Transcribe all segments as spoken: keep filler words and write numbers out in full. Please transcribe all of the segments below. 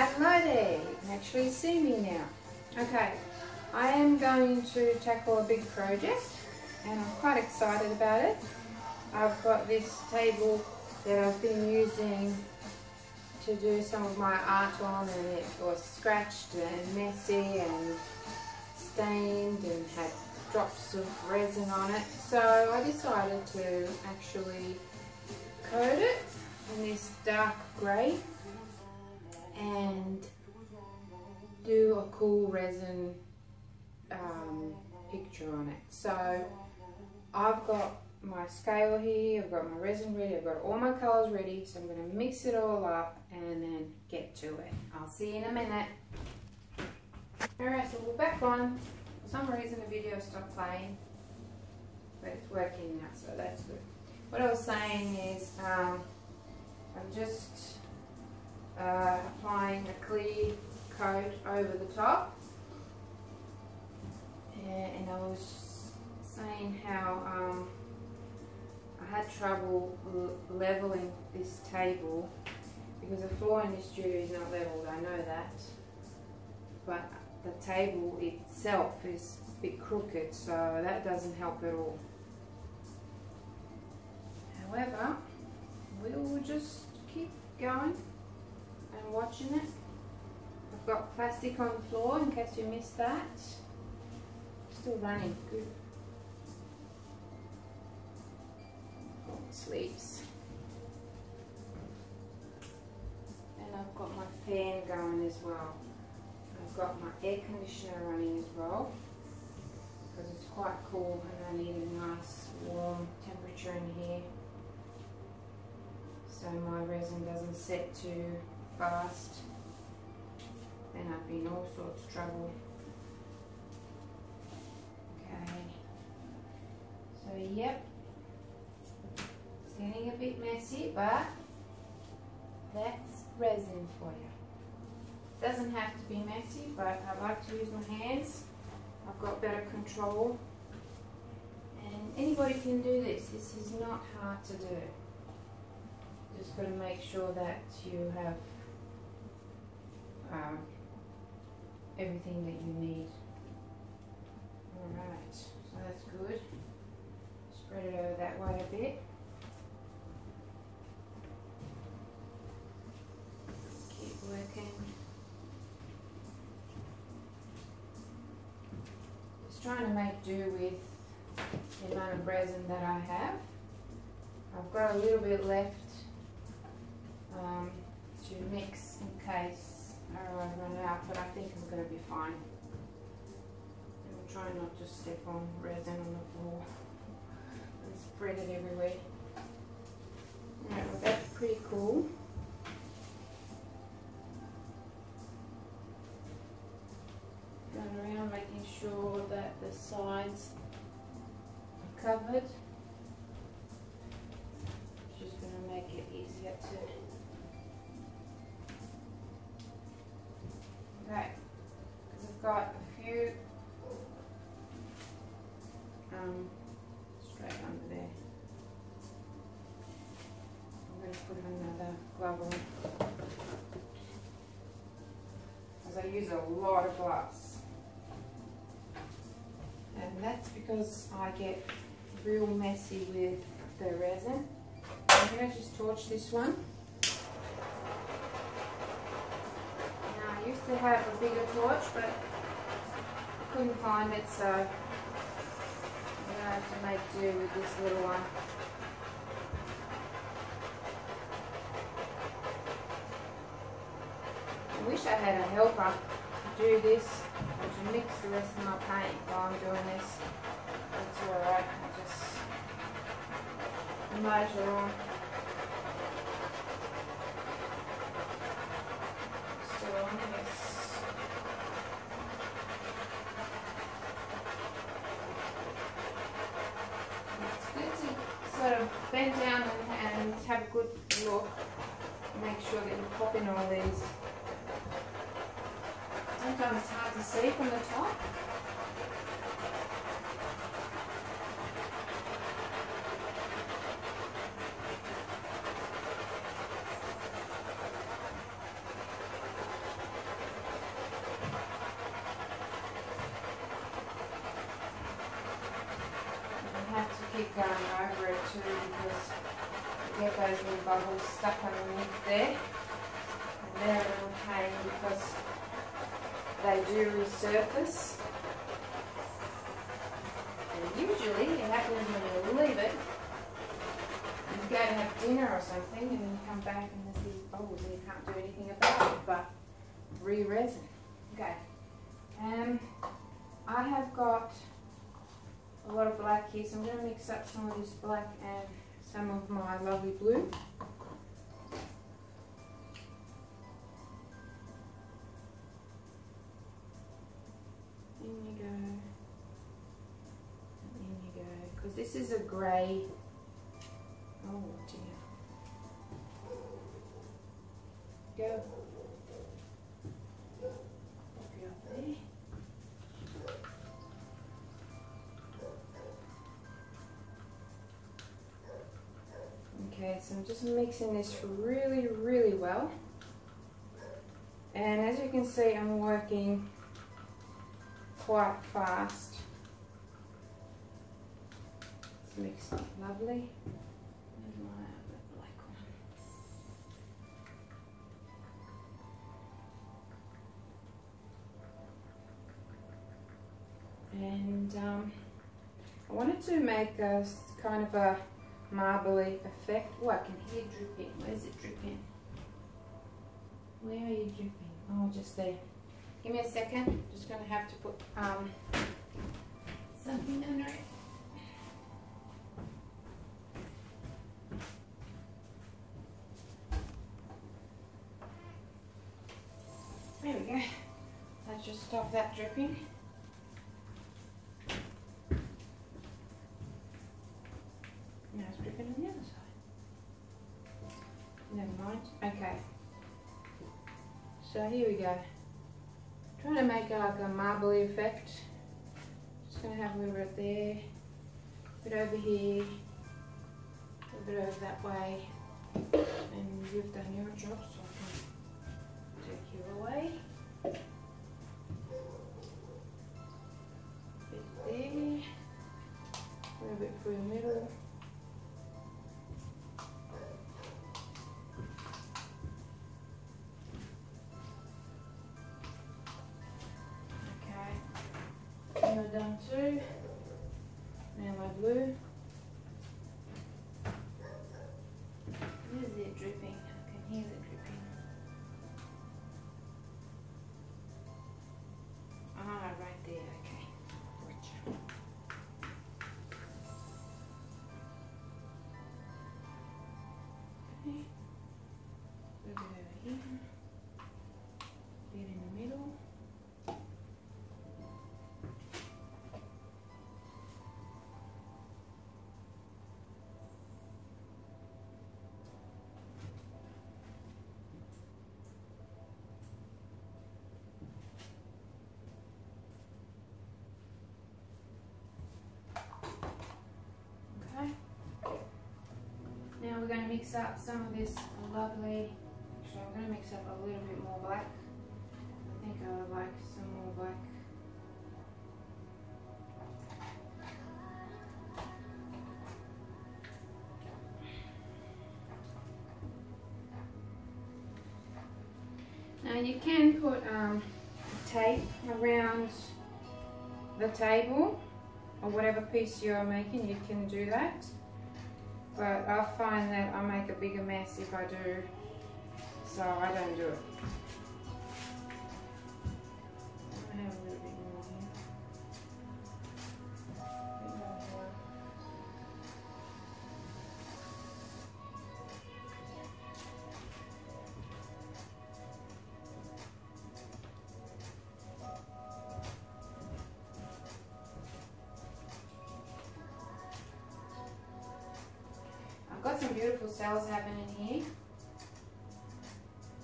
And hello there, you can actually see me now. Okay, I am going to tackle a big project and I'm quite excited about it. I've got this table that I've been using to do some of my art on, and it was scratched and messy and stained and had drops of resin on it. So I decided to actually coat it in this dark grey and do a cool resin um, picture on it. So I've got my scale here, I've got my resin ready, I've got all my colours ready, so I'm going to mix it all up and then get to it. I'll see you in a minute. Alright, so we're back on. For some reason the video stopped playing, but it's working now, so that's good. What I was saying is um, I'm just Uh, applying a clear coat over the top, and, and I was saying how um, I had trouble leveling this table because the floor in this studio is not leveled, I know that, but the table itself is a bit crooked, so that doesn't help at all. However, we will just keep going and watching it. I've got plastic on the floor in case you missed that. Still running, good. Oh, it sleeps. And I've got my fan going as well. I've got my air conditioner running as well, because it's quite cool and I need a nice warm temperature in here, so my resin doesn't set too fast, and I've been all sorts of trouble. Okay, so yep, it's getting a bit messy, but that's resin for you. It doesn't have to be messy, but I like to use my hands. I've got better control, and anybody can do this. This is not hard to do. Just got to make sure that you have Um, everything that you need. Alright, so that's good. Spread it over that way a bit. Keep working. Just trying to make do with the amount of resin that I have. I've got a little bit left um, to mix in case I'll run out, but I think I'm going to be fine. I'm trying not to step on resin on the floor and spread it everywhere. Alright, well that's pretty cool. Going around making sure that the sides are covered. Just going to make it easier to. Okay, because I've got a few um, straight under there. I'm going to put another glove on, because I use a lot of gloves, and that's because I get real messy with the resin. I'm going to just torch this one. I used to have a bigger torch, but I couldn't find it, so I'm going to have to make do with this little one. I wish I had a helper to do this or to mix the rest of my paint while I'm doing this. That's alright, I just measure on. Bend down and, and have a good look. Make sure that you pop in all these. Sometimes it's hard to see from the top. going over it too, because you get those little bubbles stuck underneath there, and they're a little pain because they do resurface. And usually it happens when you leave it, you go and have dinner or something, and you come back and there's these bubbles and you can't do anything about it but re-resin. Okay, um, I have got a lot of black here, so I'm going to mix up some of this black and some of my lovely blue. In you go, in you go, because this is a grey. Oh dear. Go. Okay, so I'm just mixing this really, really well. And as you can see, I'm working quite fast. Let's mix it lovely. And um, I wanted to make a kind of a marbly effect. Oh, I can hear dripping. Where's it dripping? Where are you dripping? Oh, just there. Give me a second. I'm just going to have to put um, something under it. There we go. That just stopped that dripping. Now it's dripping on the other side. Never mind. Okay. So here we go. I'm trying to make like a marbly effect. Just going to have a little bit there, a bit over here, a bit over that way. And you've done your job, so I can take you away. A bit there, a little bit through the middle. Done too. Now my blue. Where's it dripping? I can hear it dripping. Ah, right there. Okay. Gotcha. Okay. A bit over here. A bit in the middle. We're going to mix up some of this lovely, actually I'm going to mix up a little bit more black. I think I would like some more black. Now you can put um, tape around the table or whatever piece you're making, you can do that. But I find that I make a bigger mess if I do, so I don't do it. I have a little bit more here. A bit more here. Some beautiful cells happening here.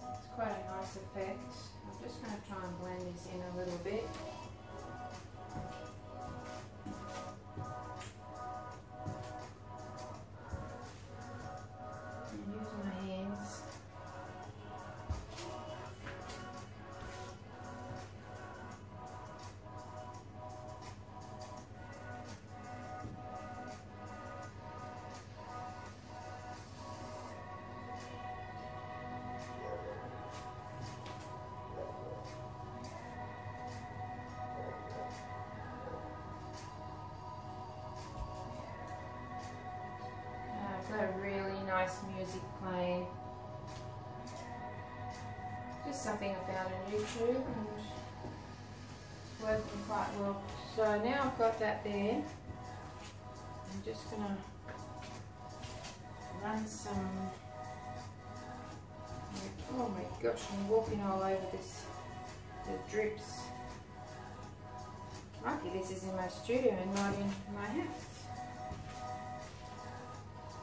It's quite a nice effect. I'm just going to try and blend this in a little bit. nice music playing. Just something I found on YouTube and it's working quite well. So now I've got that there. I'm just going to run some. Oh my gosh, I'm walking all over this. The drips. Lucky this is in my studio and not in my house.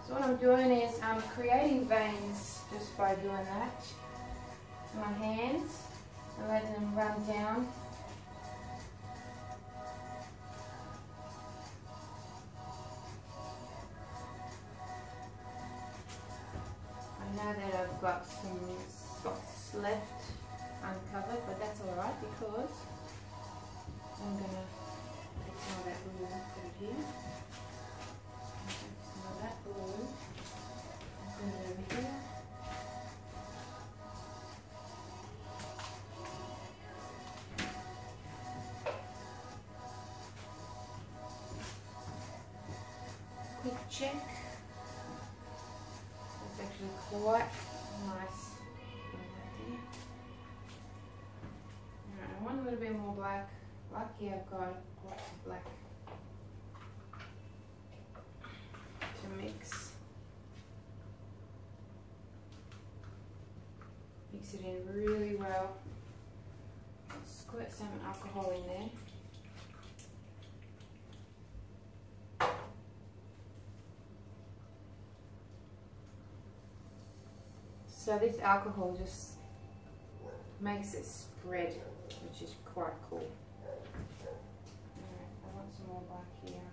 So what I'm doing is I'm creating veins just by doing that. My hands and letting them run down. I know that I've got some spots left uncovered, but that's alright because I'm going to take some of that blue and put it here. Take some of that blue and put it over here. Quick check. It's actually quite nice. Alright, I want a little bit more black. Lucky I've got lots of black to mix. Mix it in really well. Squirt some alcohol in there. So this alcohol just makes it spread, which is quite cool. Alright, I want some more black here.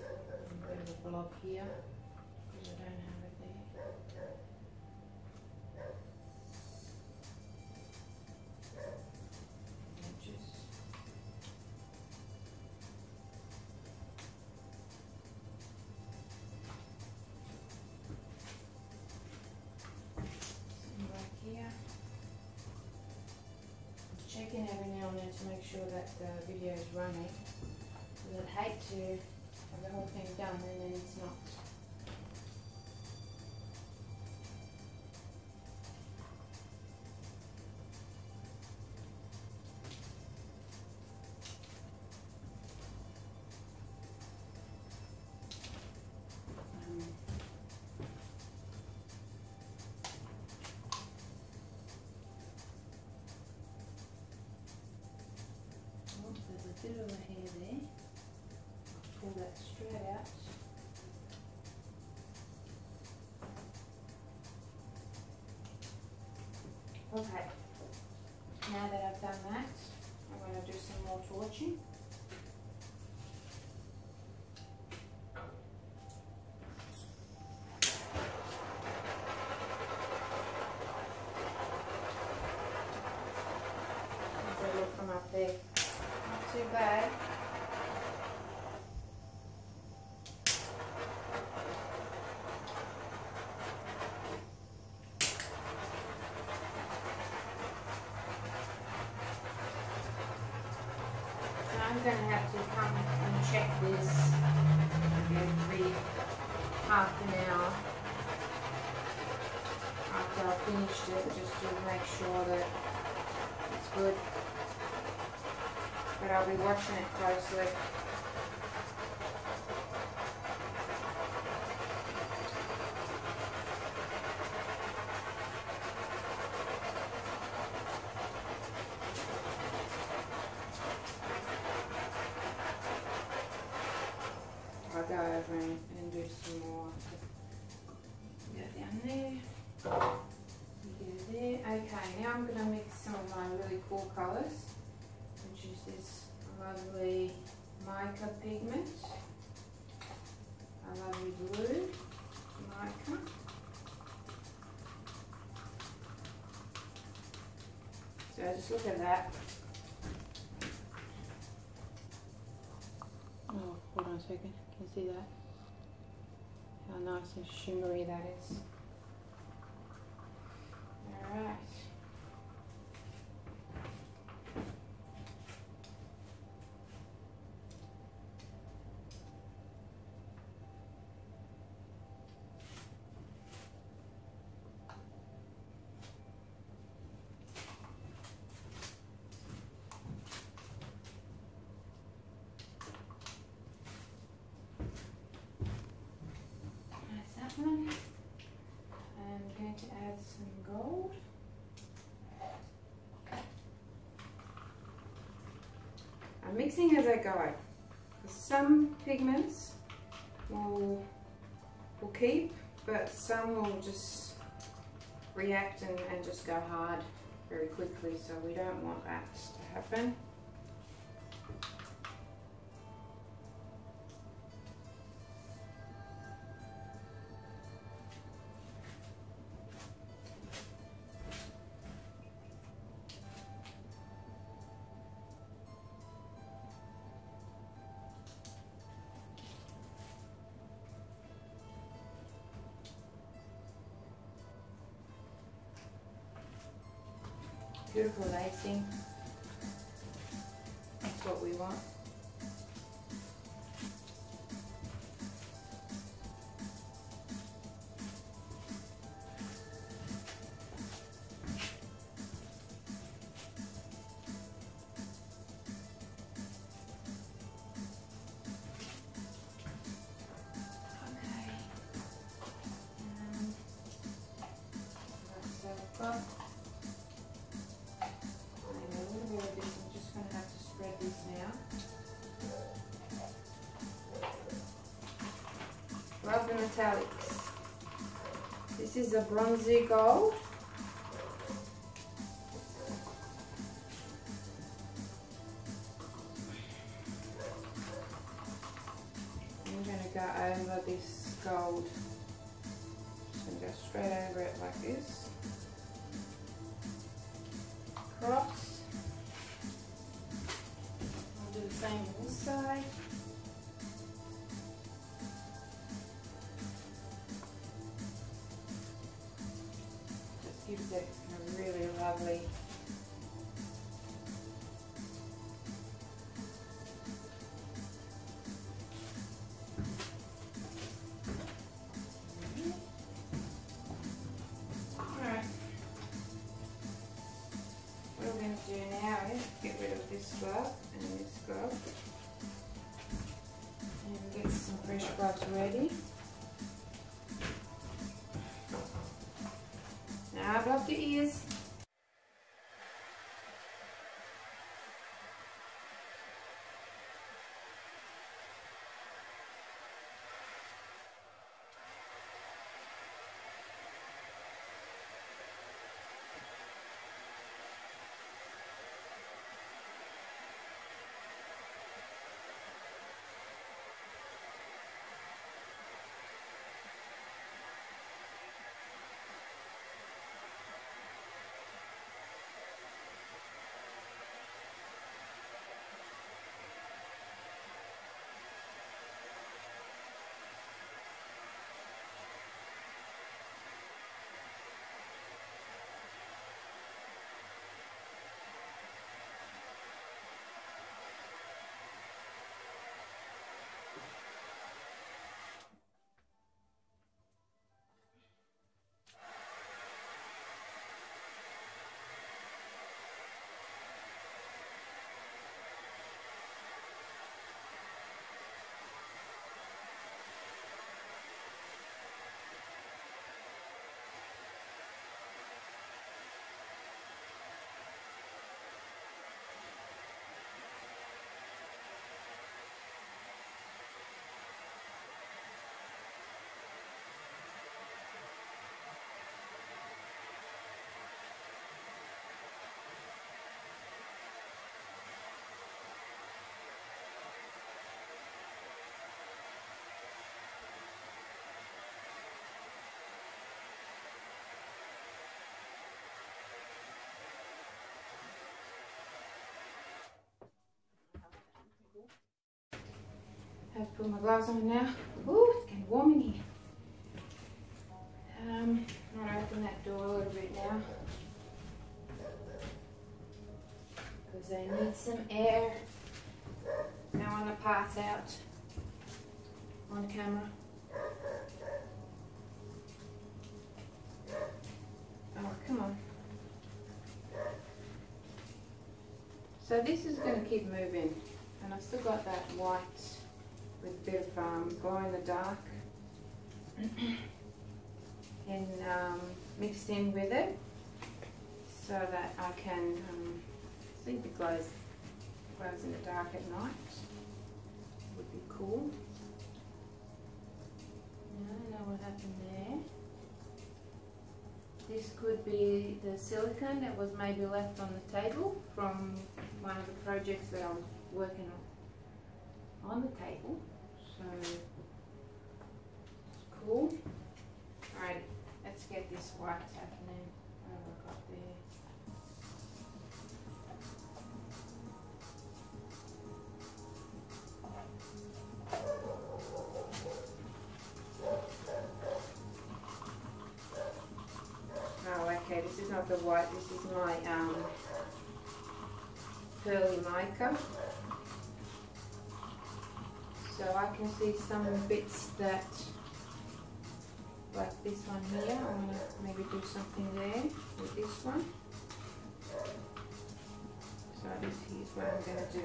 A bit of a blob here, because I don't have it there. Checking every now and then to make sure that the video is running. I'd hate to have the whole thing done and then it's not. Bit of my hair there. Pull that straight out. Okay. Now that I've done that, I'm going to do some more torching. They'll all come up there. Too bad. So I'm going to have to come and check this every half an hour after I've finished it, just to make sure that it's good. But I'll be watching it closely. I'll go over and, and do some more. Go down there. Go there. Okay, now I'm going to mix some of my really cool colours. Which is this lovely mica pigment, a lovely blue mica, so just look at that. Oh, hold on a second, can you see that? How nice and shimmery that is. Alright. bottom. I'm going to add some gold. I'm mixing as I go. Some pigments will, will keep, but some will just react and, and just go hard very quickly, so we don't want that to happen. Beautiful lacing, that's what we want. Love the metallics. This is a bronzy gold. I'm going to go over this gold. Just going to go straight over it like this. Crops. I'll do the same on this side. Gives it a really lovely . Alright, what we're going to do now is get rid of this glove and this glove and get some fresh gloves ready. I've got the ears. I have to put my gloves on now. Ooh, it's getting warm in here. Um, I'm going to open that door a little bit now, because I need some air. I don't want to pass out on camera. Oh, come on. So this is going to keep moving. And I've still got that white with a bit of um, glow in the dark. and um, mixed in with it so that I can um, leave the glows, glows in the dark at night. Would be cool. I don't know what happened there. This could be the silicone that was maybe left on the table from one of the projects that I was working on on the table. So it's cool. Alright, let's get this white happening. What have I got there? This is not the white, this is my um, pearly mica. So I can see some bits that, like this one here, I'm going to maybe do something there with this one. So this is what I'm going to do.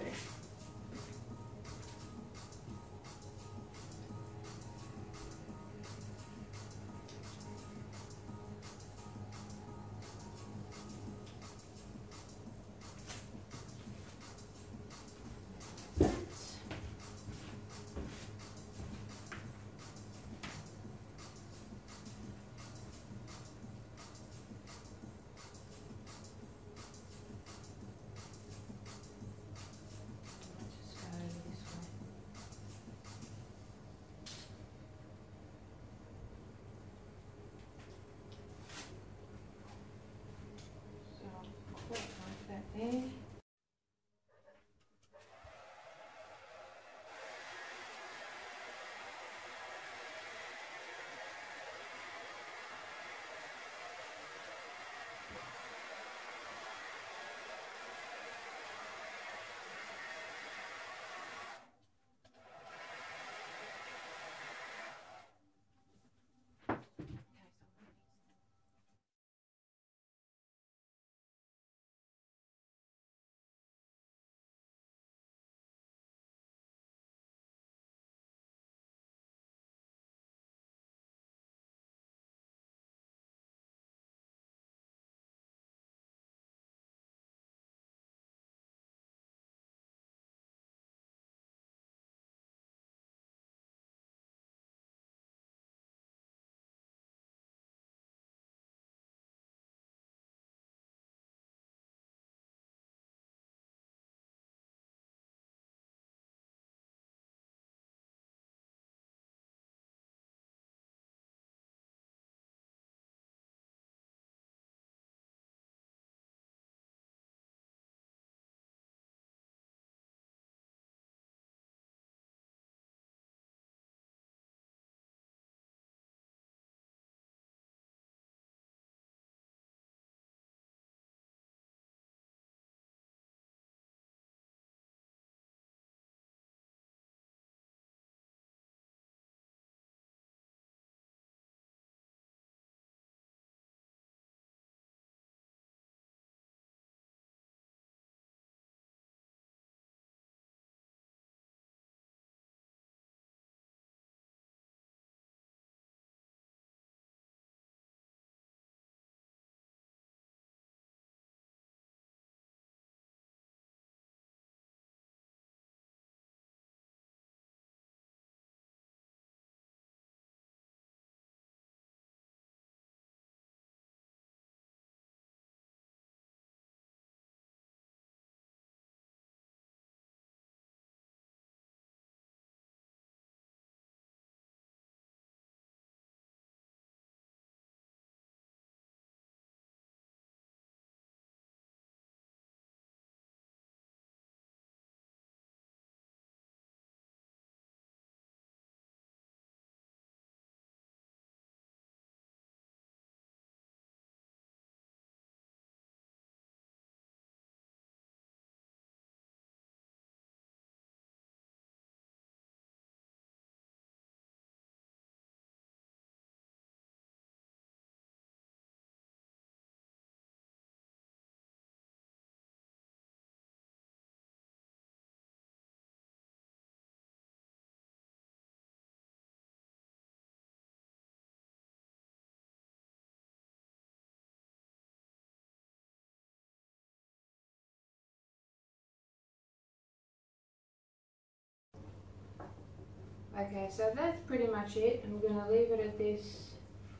Okay, so that's pretty much it. I'm going to leave it at this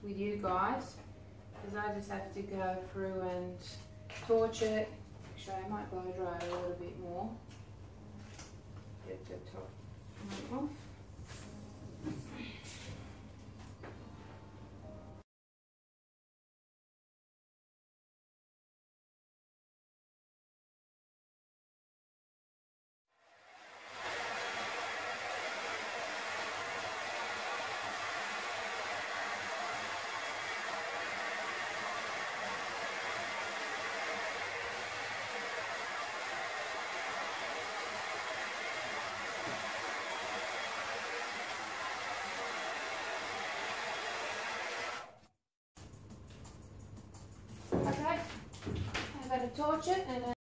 with you guys, because I just have to go through and torch it. Actually, I might blow dry it a little bit more. Get the top one off. Torch it and then